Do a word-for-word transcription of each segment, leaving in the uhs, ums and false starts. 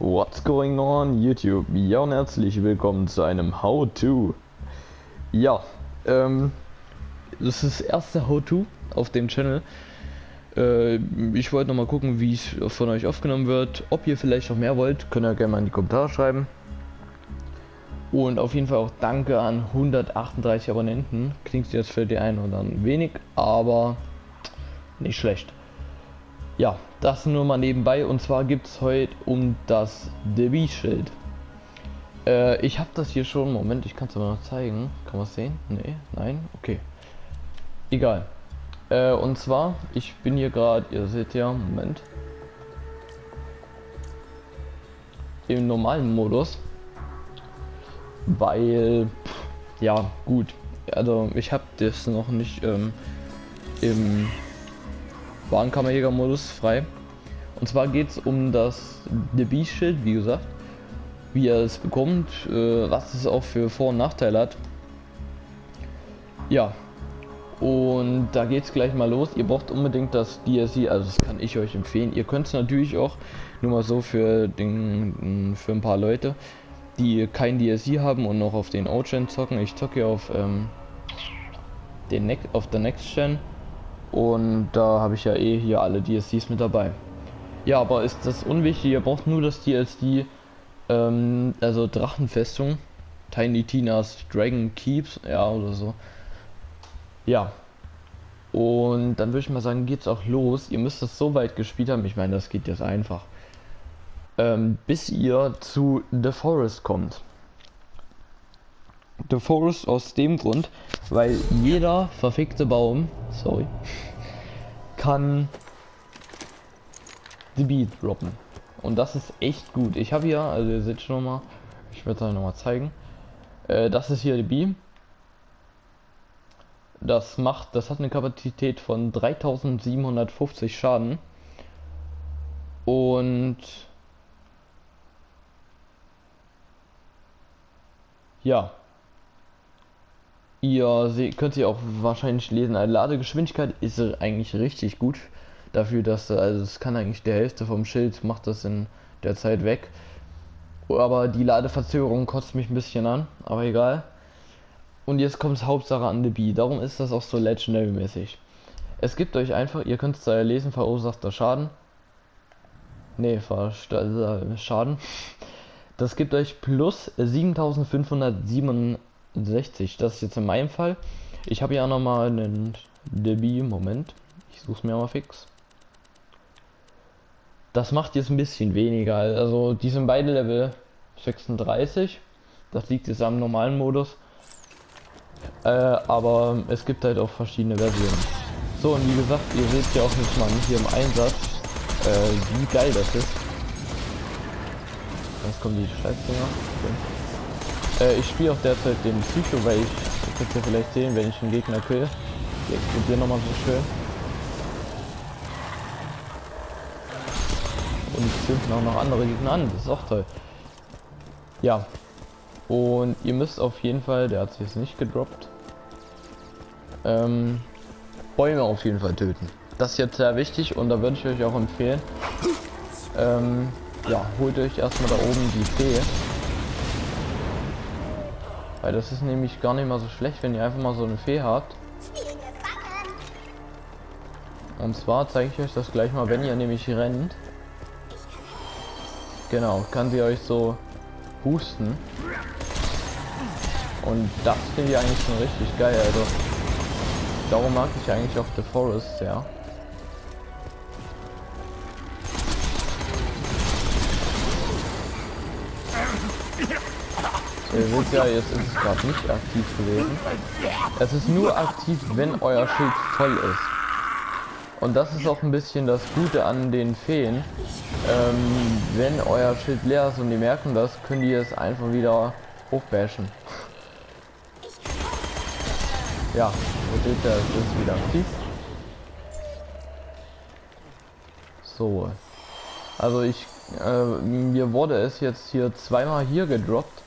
What's going on YouTube? Ja und herzlich willkommen zu einem How-To. Ja, ähm, das ist das erste How-To auf dem Channel. Äh, ich wollte nochmal gucken, wie es von euch aufgenommen wird. Ob ihr vielleicht noch mehr wollt, könnt ihr gerne mal in die Kommentare schreiben. Und auf jeden Fall auch danke an hundertachtunddreißig Abonnenten. Klingt jetzt für die einen oder anderen wenig, aber nicht schlecht. Ja, das nur mal nebenbei, und zwar gibt es heute um das The Bee Schild. Äh, ich habe das hier schon, Moment, ich kann es aber noch zeigen. Kann man es sehen? Nee, nein, okay. Egal. Äh, und zwar, ich bin hier gerade, ihr seht ja, Moment. Im normalen Modus. Weil, pff, ja, gut. Also, ich habe das noch nicht ähm, im Warenkammerjäger-Modus frei. Und zwar geht es um das The Bee Schild, wie gesagt, wie er es bekommt, äh, was es auch für Vor- und Nachteile hat. Ja, und da geht es gleich mal los. Ihr braucht unbedingt das D L C, also das kann ich euch empfehlen. Ihr könnt es natürlich auch, nur mal so für, den, für ein paar Leute, die kein D L C haben und noch auf den Old-Gen zocken. Ich zocke auf ähm, den ne auf der Next-Gen. Und da habe ich ja eh hier alle D L Cs mit dabei. Ja, aber ist das unwichtig, ihr braucht nur das D L C, ähm, also Drachenfestung, Tiny Tina's Dragon Keeps, ja oder so. Ja, und dann würde ich mal sagen, geht's auch los. Ihr müsst das so weit gespielt haben, ich meine, das geht jetzt einfach, ähm, bis ihr zu The Forest kommt. The Forest aus dem Grund, weil jeder verfickte Baum, sorry, kann The Bee droppen. Und das ist echt gut. Ich habe hier, also ihr seht schon mal, ich werde es euch nochmal zeigen. Äh, das ist hier The Bee. Das macht, das hat eine Kapazität von dreitausendsiebenhundertfünfzig Schaden. Und ja. Ihr seht, könnt ihr auch wahrscheinlich lesen, eine Ladegeschwindigkeit ist eigentlich richtig gut dafür, dass also es kann eigentlich die Hälfte vom Schild macht das in der Zeit weg. Aber die Ladeverzögerung kotzt mich ein bisschen an, aber egal. Und jetzt kommt es Hauptsache an The Bee, darum ist das auch so Legendary-mäßig. Es gibt euch einfach, ihr könnt es da lesen, verursachter Schaden. Ne, Schaden. Das gibt euch plus siebentausendfünfhundertsiebenundsechzig, das ist jetzt in meinem Fall. Ich habe ja noch mal einen The Bee, Moment, ich suche es mir mal fix. Das macht jetzt ein bisschen weniger, also die sind beide Level sechsunddreißig, das liegt jetzt am normalen Modus, äh, aber es gibt halt auch verschiedene Versionen. So, und wie gesagt, ihr seht ja auch jetzt mal hier im Einsatz, äh, wie geil das ist. Jetzt kommen die Scheißdinger. Okay. Ich spiele auch derzeit den Psycho, weil ich, ihr könnt ja vielleicht sehen, wenn ich einen Gegner kill, die explodieren nochmal so schön. Und es zünden auch noch andere Gegner an, das ist auch toll. Ja, und ihr müsst auf jeden Fall, der hat sich jetzt nicht gedroppt, ähm, Bäume auf jeden Fall töten. Das ist jetzt sehr wichtig und da würde ich euch auch empfehlen, ähm, ja, holt euch erstmal da oben die Fee. Weil das ist nämlich gar nicht mal so schlecht, wenn ihr einfach mal so eine Fee habt. Und zwar zeige ich euch das gleich mal, wenn ihr nämlich rennt. Genau, kann sie euch so boosten. Und das finde ich eigentlich schon richtig geil, also. Darum mag ich eigentlich auch The Forest sehr. Ja. Ihr seht ja, jetzt ist es gerade nicht aktiv gewesen. Es ist nur aktiv, wenn euer Schild voll ist. Und das ist auch ein bisschen das Gute an den Feen. Ähm, wenn euer Schild leer ist und die merken das, können die es einfach wieder hochbashen. Ja, ihr seht ja, es ist wieder aktiv. So. Also ich, äh, mir wurde es jetzt hier zweimal hier gedroppt.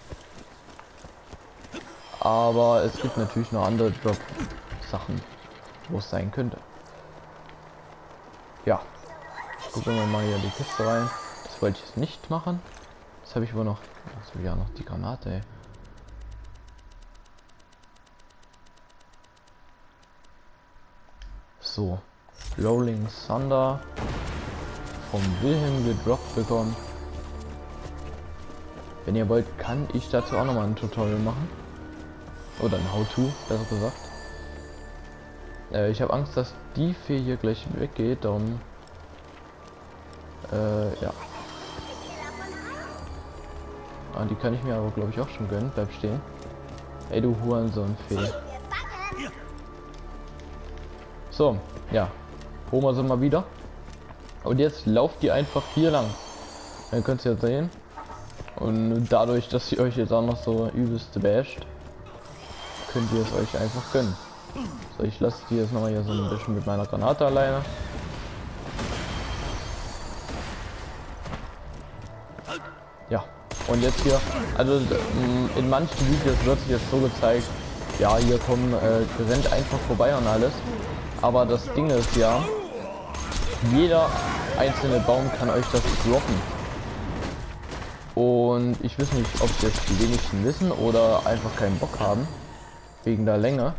Aber es gibt natürlich noch andere Drop-Sachen, wo es sein könnte. Ja, gucken wir mal hier die Kiste rein. Das wollte ich jetzt nicht machen. Das habe ich aber noch. Das habe ich ja noch die Granate, ey. So. Rolling Thunder. Vom Wilhelm gedroppt bekommen. Wenn ihr wollt, kann ich dazu auch nochmal ein Tutorial machen. Oder ein How-To, besser gesagt. Äh, ich habe Angst, dass die Fee hier gleich weggeht, darum. Äh, ja. Ah, die kann ich mir aber, glaube ich, auch schon gönnen. Bleib stehen. Ey, du Hurensohn-Fee. So, ja. Holen wir sie mal wieder. Und jetzt lauft die einfach hier lang. Dann könnt ihr sehen. Und dadurch, dass ihr euch jetzt auch noch so übelst basht, könnt ihr es euch einfach gönnen. So, ich lasse die jetzt nochmal hier so ein bisschen mit meiner Granate alleine. Ja, und jetzt hier, also in manchen Videos wird sich jetzt so gezeigt, ja, hier kommen, äh, rennt einfach vorbei und alles. Aber das Ding ist ja, jeder einzelne Baum kann euch das droppen. Und ich weiß nicht, ob es jetzt die wenigsten wissen oder einfach keinen Bock haben, wegen der Länge.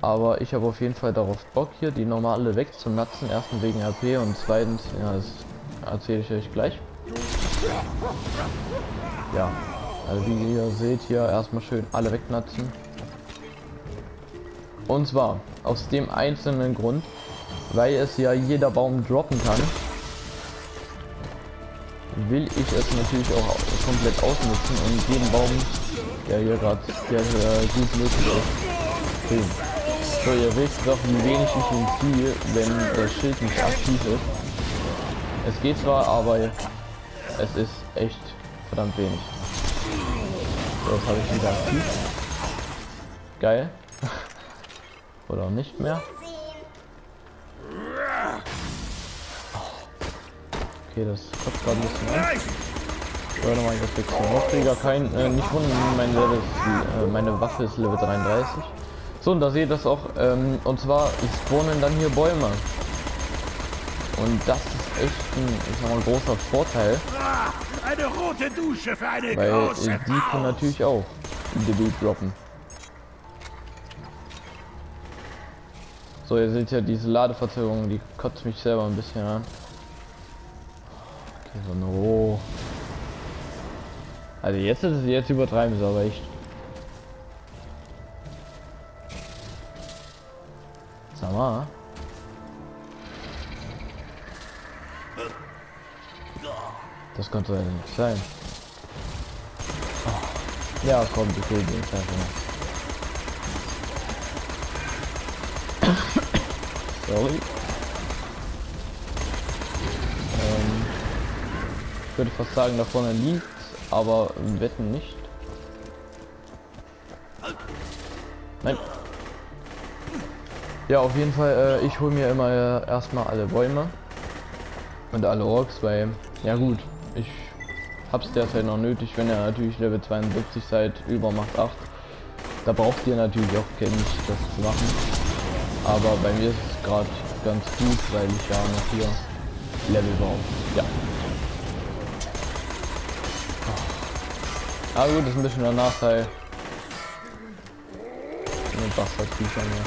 Aber ich habe auf jeden Fall darauf Bock, hier die normale wegzunatzen. Erstens wegen H P und zweitens, ja, das erzähle ich euch gleich. Ja, also wie ihr seht hier, erstmal schön alle wegnatzen. Und zwar aus dem einzelnen Grund, weil es ja jeder Baum droppen kann. Will ich es natürlich auch komplett ausnutzen und jeden Baum, der hier gerade der hier gut möglich ist, killen. So, ihr wisst doch, wie wenig ich ihn ziehe, wenn das Schild nicht aktiv ist. Es geht zwar, aber es ist echt verdammt wenig. So, das habe ich wieder aktiv. Geil. Oder nicht mehr. Okay, das kotzt gerade ein bisschen an. Ich höre nochmal das Wechsel. Hochkrieger, kein, äh, nicht wundern, mein Level ist, äh, meine Waffe ist Level dreiunddreißig. So, und da seht ihr das auch, ähm, und zwar spawnen dann hier Bäume. Und das ist echt ein, ist noch ein großer Vorteil. Eine rote Dusche für eine weil große die können natürlich auch die Bee droppen. So, ihr seht ja diese Ladeverzögerung, die kotzt mich selber ein bisschen an. So, no. Also jetzt ist es jetzt übertreiben sie aber echt. Sag mal. Das konnte also nicht sein. Oh. Ja komm, die Kugel ist einfach. Sorry. Ich würde fast sagen, da vorne liegt, aber wetten nicht. Nein. Ja, auf jeden Fall, äh, ich hole mir immer äh, erstmal alle Bäume und alle Orks, weil, ja gut, ich hab's derzeit noch nötig, wenn ihr natürlich Level zweiundsiebzig seid, über Macht acht. Da braucht ihr natürlich auch nicht das zu machen. Aber bei mir ist es gerade ganz gut, weil ich ja noch hier Level brauche. Ja. Ah gut, das ist ein bisschen der Nachteil. Mit Bastardviecher hier.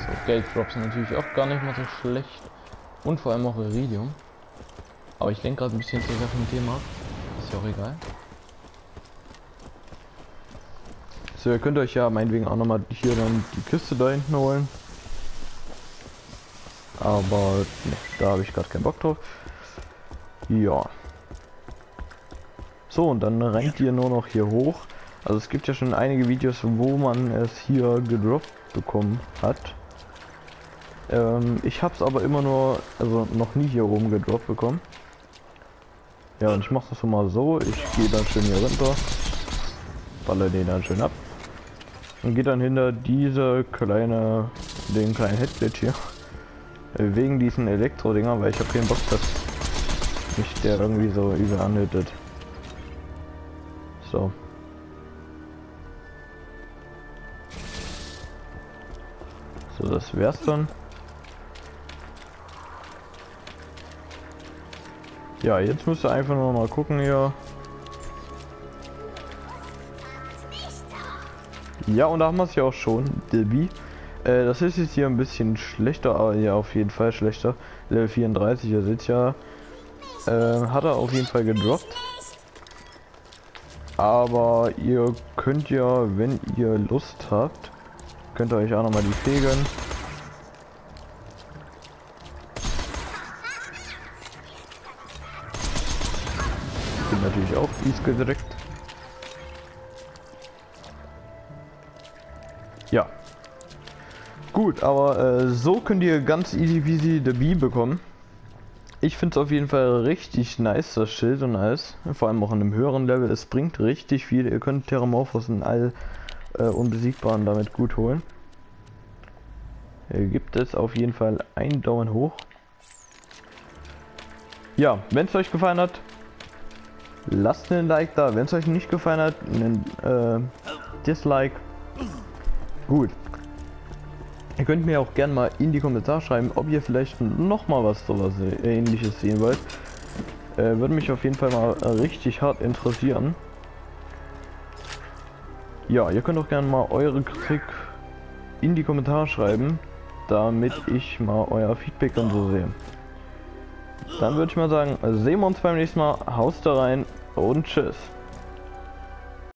So, Gelddrops sind natürlich auch gar nicht mal so schlecht. Und vor allem auch Iridium. Aber ich lenke gerade ein bisschen zu sehr vom Thema. Ist ja auch egal. So, ihr könnt euch ja meinetwegen auch nochmal hier dann die Kiste da hinten holen. Aber ne, da habe ich gerade keinen Bock drauf. Ja. So, und dann rennt ihr nur noch hier hoch. Also es gibt ja schon einige Videos, wo man es hier gedroppt bekommen hat. Ähm, ich habe es aber immer nur, also noch nie hier oben gedroppt bekommen. Ja, und ich mache das mal so. Ich gehe dann schön hier runter. Baller den dann schön ab. Und gehe dann hinter diese kleine, den kleinen Headblade hier. Wegen diesen Elektro-Dinger, weil ich habe keinen Bock, dass mich der irgendwie so übel anhütet. So. So, das wär's dann. Ja, jetzt musst du einfach nur mal gucken hier. Ja, und da haben wir es ja auch schon, The Bee. Äh, das ist jetzt hier ein bisschen schlechter, aber ja, auf jeden Fall schlechter. Level vierunddreißig, ihr seht ja, äh, hat er auf jeden Fall gedroppt. Aber ihr könnt ja, wenn ihr Lust habt, könnt ihr euch auch nochmal die Fee gönnen. Bin natürlich auch fies gedreckt. Ja. Gut, aber äh, so könnt ihr ganz easy peasy The Bee bekommen. Ich finde es auf jeden Fall richtig nice, das Schild und alles. Vor allem auch in einem höheren Level. Es bringt richtig viel. Ihr könnt Theramorphos in all äh, Unbesiegbaren damit gut holen. Hier gibt es auf jeden Fall einen Daumen hoch. Ja, wenn es euch gefallen hat, lasst einen Like da. Wenn es euch nicht gefallen hat, einen äh, Dislike. Gut. Ihr könnt mir auch gerne mal in die Kommentare schreiben, ob ihr vielleicht noch mal was sowas Ähnliches sehen wollt. Äh, würde mich auf jeden Fall mal richtig hart interessieren. Ja, ihr könnt auch gerne mal eure Kritik in die Kommentare schreiben, damit ich mal euer Feedback und so sehe. Dann würde ich mal sagen, sehen wir uns beim nächsten Mal. Haut rein und tschüss.